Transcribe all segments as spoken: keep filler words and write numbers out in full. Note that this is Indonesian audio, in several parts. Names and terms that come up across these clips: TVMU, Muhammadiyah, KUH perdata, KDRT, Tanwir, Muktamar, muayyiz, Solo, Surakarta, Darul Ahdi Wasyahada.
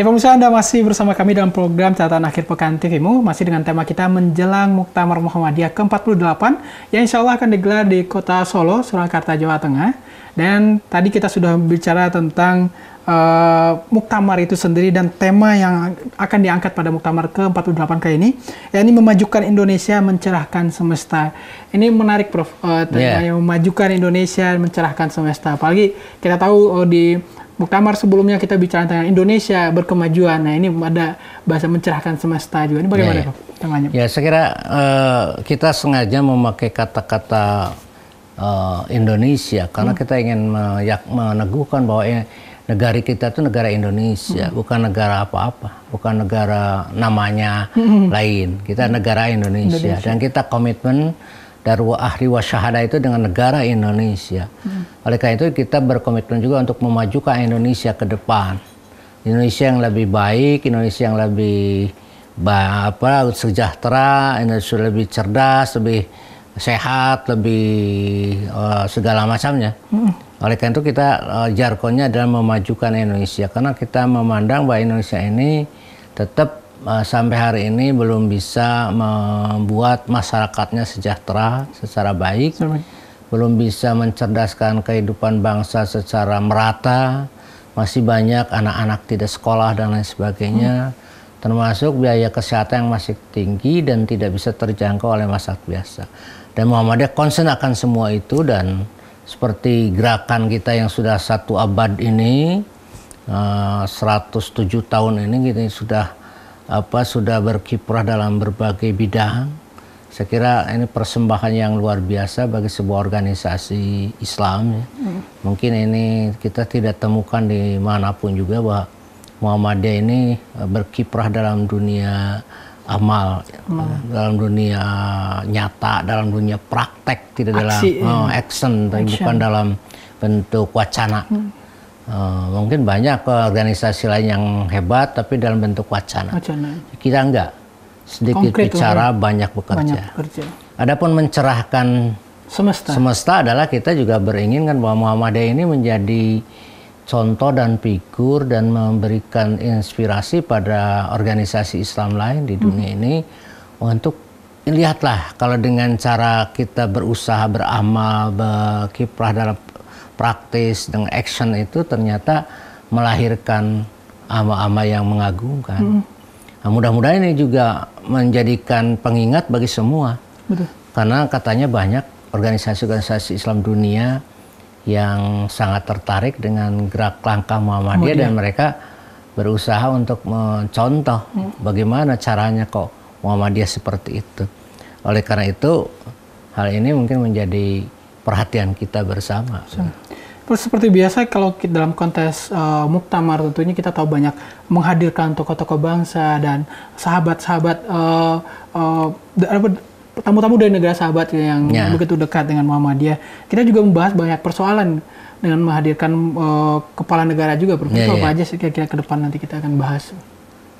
Ya pemirsa, Anda masih bersama kami dalam program catatan akhir pekan T V M U, masih dengan tema kita menjelang Muktamar Muhammadiyah ke empat puluh delapan yang insya Allah akan digelar di kota Solo, Surakarta, Jawa Tengah. Dan tadi kita sudah bicara tentang uh, Muktamar itu sendiri dan tema yang akan diangkat pada Muktamar ke empat puluh delapan kali ini, yakni memajukan Indonesia, mencerahkan semesta. Ini menarik, Prof, uh, tema yeah. yang memajukan Indonesia, mencerahkan semesta. Apalagi kita tahu uh, di Muktamar sebelumnya kita bicara tentang Indonesia berkemajuan. Nah, ini ada bahasa mencerahkan semesta juga. Ini bagaimana, Pak? Ya, ya. ya, saya kira uh, kita sengaja memakai kata-kata uh, Indonesia karena hmm. kita ingin meneguhkan bahwa ya, negara kita itu negara Indonesia, hmm. bukan negara apa-apa, bukan negara namanya hmm. lain. Kita negara Indonesia, Indonesia. Dan kita komitmen Darul Ahdi Wasyahada itu dengan negara Indonesia. Hmm. Oleh karena itu kita berkomitmen juga untuk memajukan Indonesia ke depan. Indonesia yang lebih baik, Indonesia yang lebih apa, sejahtera, Indonesia lebih cerdas, lebih sehat, lebih uh, segala macamnya. Hmm. Oleh karena itu kita uh, jargonnya adalah memajukan Indonesia. Karena kita memandang bahwa Indonesia ini tetap sampai hari ini belum bisa membuat masyarakatnya sejahtera secara baik, Sorry. belum bisa mencerdaskan kehidupan bangsa secara merata, masih banyak anak-anak tidak sekolah dan lain sebagainya, hmm. termasuk biaya kesehatan yang masih tinggi dan tidak bisa terjangkau oleh masyarakat biasa. Dan Muhammadiyah concern akan semua itu, dan seperti gerakan kita yang sudah satu abad ini, seratus tujuh tahun ini kita sudah apa sudah berkiprah dalam berbagai bidang. Saya kira ini persembahan yang luar biasa bagi sebuah organisasi Islam. Ya. Hmm. Mungkin ini kita tidak temukan di manapun juga bahwa Muhammadiyah ini berkiprah dalam dunia amal, hmm. dalam dunia nyata, dalam dunia praktek, tidak Aksi, dalam oh, action, tapi bukan dalam bentuk wacana. Hmm. Uh, mungkin banyak organisasi lain yang hebat, tapi dalam bentuk wacana. wacana. Kita enggak, sedikit Konkret bicara, orang. banyak bekerja. bekerja. Adapun mencerahkan semesta. semesta adalah kita juga beringinkan bahwa Muhammadiyah ini menjadi contoh dan figur dan memberikan inspirasi pada organisasi Islam lain di dunia hmm. ini untuk lihatlah kalau dengan cara kita berusaha, beramal, berkiprah dalam praktis dengan action itu ternyata melahirkan ama-ama yang mengagumkan. Hmm. Nah, mudah-mudahan ini juga menjadikan pengingat bagi semua. Betul. Karena katanya banyak organisasi-organisasi Islam dunia yang sangat tertarik dengan gerak langkah Muhammadiyah, oh, dan mereka berusaha untuk mencontoh hmm. bagaimana caranya kok Muhammadiyah seperti itu. Oleh karena itu hal ini mungkin menjadi perhatian kita bersama. Terus seperti biasa kalau kita dalam kontes uh, Muktamar tentunya kita tahu banyak menghadirkan tokoh-tokoh bangsa dan sahabat-sahabat uh, uh, tamu-tamu dari negara sahabat yang ya. begitu dekat dengan Muhammadiyah. Kita juga membahas banyak persoalan dengan menghadirkan uh, kepala negara juga. Profesor, ya, apa ya. aja kira-kira ke depan nanti kita akan bahas?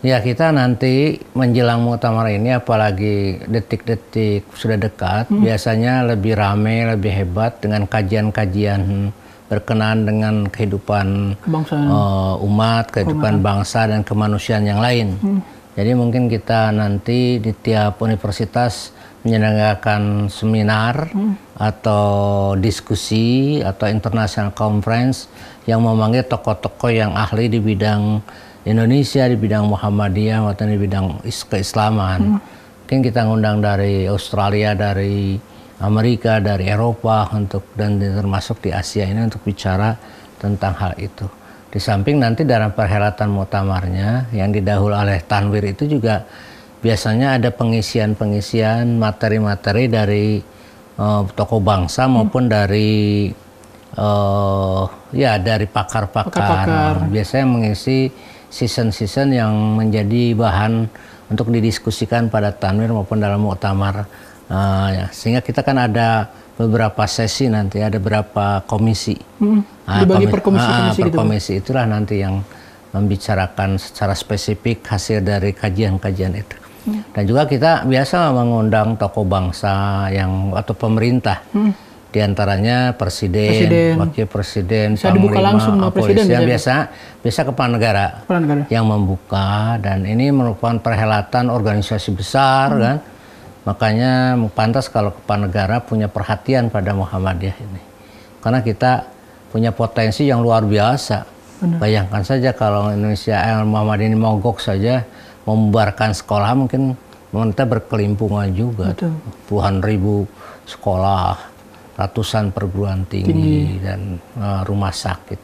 Ya, kita nanti menjelang Muktamar ini apalagi detik-detik sudah dekat, hmm. biasanya lebih ramai, lebih hebat dengan kajian-kajian berkenaan dengan kehidupan uh, umat, kehidupan umat. bangsa, dan kemanusiaan yang lain. Hmm. Jadi mungkin kita nanti di tiap universitas menyelenggarakan seminar hmm. atau diskusi atau international conference yang memanggil tokoh-tokoh yang ahli di bidang Indonesia, di bidang Muhammadiyah, atau di bidang keislaman. Hmm. Mungkin kita ngundang dari Australia, dari Amerika, dari Eropa, untuk dan termasuk di Asia ini untuk bicara tentang hal itu. Di samping nanti dalam perhelatan muktamarnya yang didahului oleh Tanwir itu juga biasanya ada pengisian-pengisian materi-materi dari uh, tokoh bangsa hmm. maupun dari uh, ya dari pakar-pakar. Biasanya mengisi season-season yang menjadi bahan untuk didiskusikan pada Tanwir maupun dalam muktamar. Uh, ya. Sehingga kita kan ada beberapa sesi nanti, ada beberapa komisi. Hmm, uh, dibagi per komisi-komisi uh, per komisi gitu. Itulah nanti yang membicarakan secara spesifik hasil dari kajian-kajian itu. Hmm. Dan juga kita biasa mengundang tokoh bangsa yang atau pemerintah hmm. Di antaranya presiden, presiden, wakil presiden, panglima, kepolisian, biasa biasa kepala negara, kepala negara yang membuka, dan ini merupakan perhelatan organisasi besar, hmm. kan. Makanya pantas kalau kepala negara punya perhatian pada Muhammadiyah ini. Karena kita punya potensi yang luar biasa. Benar. Bayangkan saja kalau Indonesia eh, Muhammadiyah ini mogok saja, membubarkan sekolah, mungkin kita berkelimpungan juga. Betul. Puluhan ribu sekolah, ratusan perguruan tinggi, tinggi. dan uh, rumah sakit.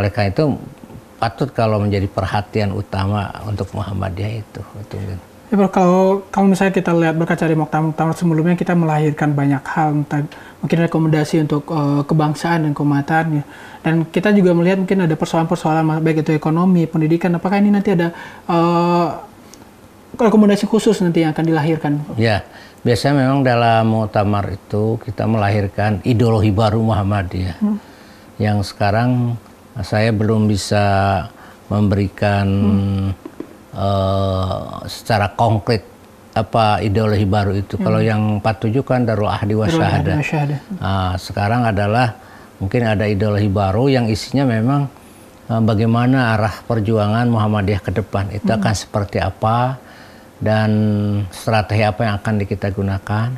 Oleh karena itu patut kalau menjadi perhatian utama untuk Muhammadiyah itu. Itu ya, kalau kalau misalnya kita lihat berkaca dari muktamar-muktamar sebelumnya, kita melahirkan banyak hal, mungkin rekomendasi untuk uh, kebangsaan dan keumatan. Ya. Dan kita juga melihat mungkin ada persoalan-persoalan baik itu ekonomi, pendidikan. Apakah ini nanti ada uh, rekomendasi khusus nanti yang akan dilahirkan? Ya. Biasanya memang dalam muktamar itu kita melahirkan ideologi baru Muhammadiyah. Hmm. Yang sekarang saya belum bisa memberikan hmm. uh, secara konkret apa ideologi baru itu. Hmm. Kalau yang empat puluh tujuh kan Darul Ahdi Wasyahada. Nah, sekarang adalah mungkin ada ideologi baru yang isinya memang uh, bagaimana arah perjuangan Muhammadiyah ke depan. Itu hmm. akan seperti apa, dan strategi apa yang akan kita gunakan.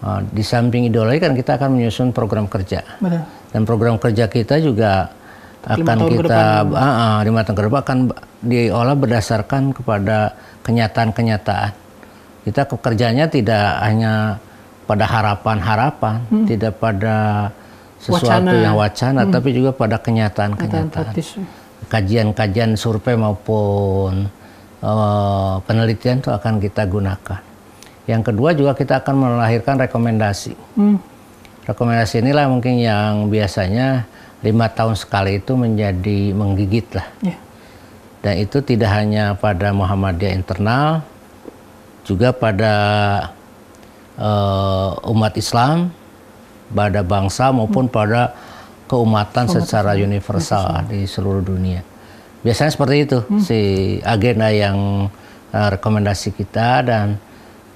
Uh, di samping ideologi kan kita akan menyusun program kerja. Betul. Dan program kerja kita juga akan kita uh, uh, lima tahun ke depan akan diolah berdasarkan kepada kenyataan-kenyataan. Kita kerjanya tidak hanya pada harapan-harapan, hmm. tidak pada sesuatu wacana. yang wacana, hmm. tapi juga pada kenyataan-kenyataan. Kajian-kajian survei maupun Uh, penelitian itu akan kita gunakan. Yang kedua juga kita akan melahirkan rekomendasi. Hmm. Rekomendasi inilah mungkin yang biasanya lima tahun sekali itu menjadi menggigit lah. Yeah. Dan itu tidak hanya pada Muhammadiyah internal, juga pada uh, umat Islam, pada bangsa maupun hmm. pada keumatan umat secara Islam. universal Islam. di seluruh dunia. Biasanya seperti itu, hmm. si agenda yang uh, rekomendasi kita, dan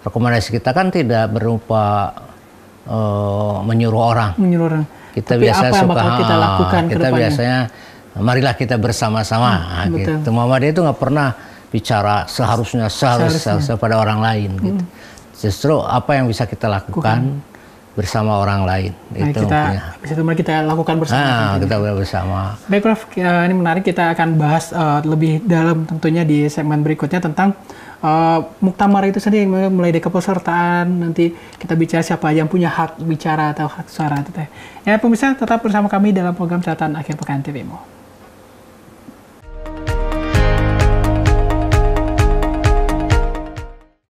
rekomendasi kita kan tidak berupa uh, menyuruh orang. Menyuruh orang. Kita Tapi biasanya apa suka, yang kita lakukan kita kedepannya? biasanya, marilah kita bersama-sama. Hmm, gitu. Betul. Muhammadiyah itu nggak pernah bicara seharusnya, seharusnya, seharusnya pada orang lain. Hmm. Gitu. Justru apa yang bisa kita lakukan Bukan. bersama orang lain. Nah, itu kita, itu kita lakukan bersama. Nah, kita bersama. Baik Prof, ini menarik, kita akan bahas uh, lebih dalam tentunya di segmen berikutnya tentang uh, muktamar itu sendiri, mulai dari kepesertaan, nanti kita bicara siapa yang punya hak bicara atau hak suara. Ya pemirsa, tetap bersama kami dalam program Catatan Akhir Pekan T V M U.